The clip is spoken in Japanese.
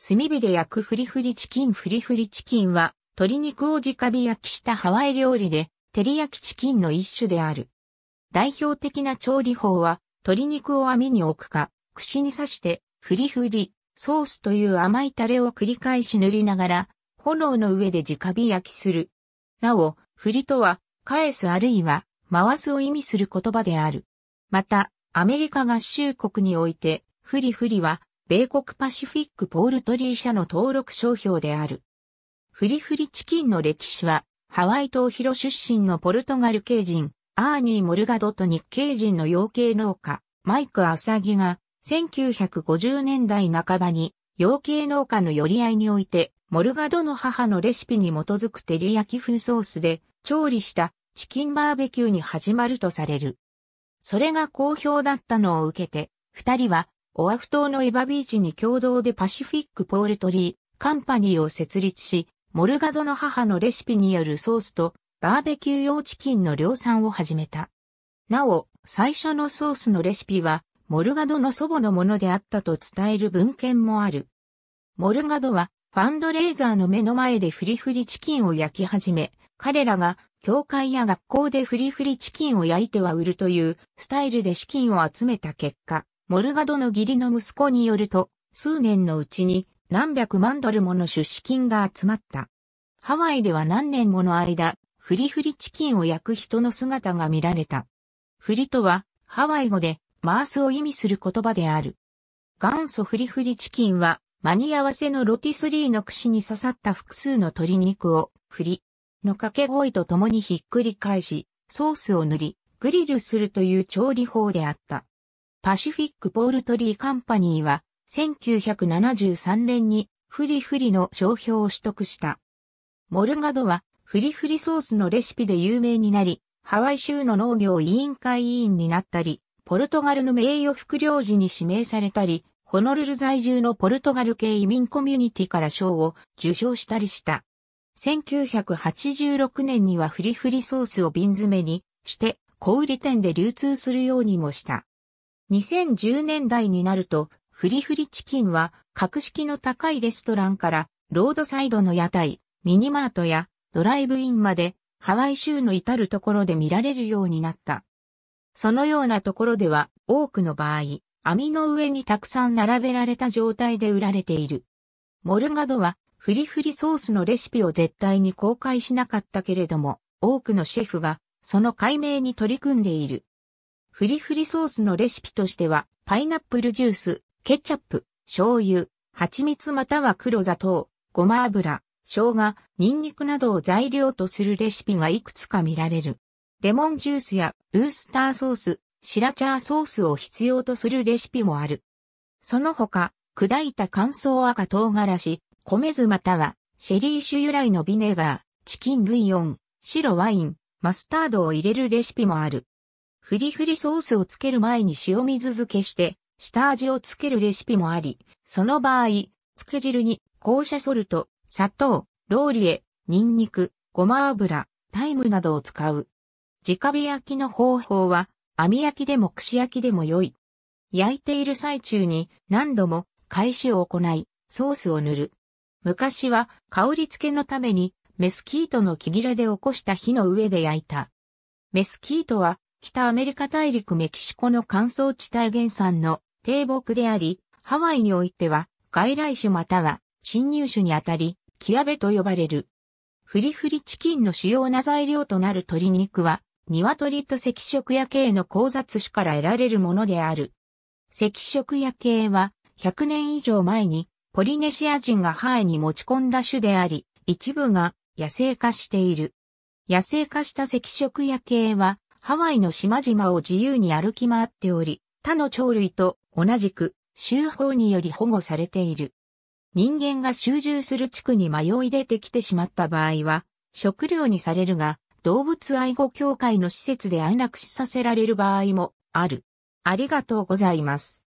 炭火で焼くフリフリチキン。フリフリチキンは、鶏肉を直火焼きしたハワイ料理で、照り焼きチキンの一種である。代表的な調理法は、鶏肉を網に置くか、串に刺して、フリフリ、ソースという甘いタレを繰り返し塗りながら、炎の上で直火焼きする。なお、フリとは、返すあるいは、回すを意味する言葉である。また、アメリカ合衆国において、フリフリは、米国パシフィックポールトリー社の登録商標である。フリフリチキンの歴史は、ハワイ島ヒロ出身のポルトガル系人、アーニー・モルガドと日系人の養鶏農家、マイク・アサギが、1950年代半ばに、養鶏農家の寄り合いにおいて、モルガドの母のレシピに基づく照り焼き風ソースで、調理したチキンバーベキューに始まるとされる。それが好評だったのを受けて、二人は、オアフ島のエバビーチに共同でパシフィックポールトリーカンパニーを設立し、モルガドの母のレシピによるソースとバーベキュー用チキンの量産を始めた。なお、最初のソースのレシピは、モルガドの祖母のものであったと伝える文献もある。モルガドは、ファンドレイザーの目の前でフリフリチキンを焼き始め、彼らが教会や学校でフリフリチキンを焼いては売るというスタイルで資金を集めた結果、モルガドの義理の息子によると、数年のうちに何百万ドルもの出資金が集まった。ハワイでは何年もの間、フリフリチキンを焼く人の姿が見られた。フリとは、ハワイ語で、回すを意味する言葉である。元祖フリフリチキンは、間に合わせのロティスリーの串に刺さった複数の鶏肉を、フリの掛け声とともにひっくり返し、ソースを塗り、グリルするという調理法であった。パシフィックポールトリーカンパニーは1973年にフリフリの商標を取得した。モルガドはフリフリソースのレシピで有名になり、ハワイ州の農業委員会委員になったり、ポルトガルの名誉副領事に指名されたり、ホノルル在住のポルトガル系移民コミュニティから賞を受賞したりした。1986年にはフリフリソースを瓶詰めにして、小売店で流通するようにもした。2010年代になると、フリフリチキンは格式の高いレストランからロードサイドの屋台、ミニマートやドライブインまでハワイ州の至るところで見られるようになった。そのようなところでは多くの場合、網の上にたくさん並べられた状態で売られている。モルガドはフリフリソースのレシピを絶対に公開しなかったけれども、多くのシェフがその解明に取り組んでいる。フリフリソースのレシピとしては、パイナップルジュース、ケチャップ、醤油、蜂蜜または黒砂糖、ごま油、生姜、ニンニクなどを材料とするレシピがいくつか見られる。レモンジュースやウースターソース、シラチャーソースを必要とするレシピもある。その他、砕いた乾燥赤唐辛子、米酢またはシェリー酒由来のビネガー、チキンブイヨン、白ワイン、マスタードを入れるレシピもある。フリフリソースをつける前に塩水漬けして、下味をつけるレシピもあり、その場合、漬け汁に、紅茶ソルト、砂糖、ローリエ、ニンニク、ごま油、タイムなどを使う。直火焼きの方法は、網焼きでも串焼きでも良い。焼いている最中に何度も返しを行い、ソースを塗る。昔は香り付けのために、メスキートの木切れで起こした火の上で焼いた。メスキートは、北アメリカ大陸メキシコの乾燥地帯原産の低木であり、ハワイにおいては外来種または侵入種にあたり、キアベと呼ばれる。フリフリチキンの主要な材料となる鶏肉は、ニワトリと赤色野鶏の交雑種から得られるものである。赤色野鶏は100年以上前にポリネシア人がハワイに持ち込んだ種であり、一部が野生化している。野生化した赤色野鶏は、ハワイの島々を自由に歩き回っており、他の鳥類と同じく州法により保護されている。人間が集中する地区に迷い出てきてしまった場合は、食料にされるが、動物愛護協会の施設で安楽死させられる場合もある。ありがとうございます。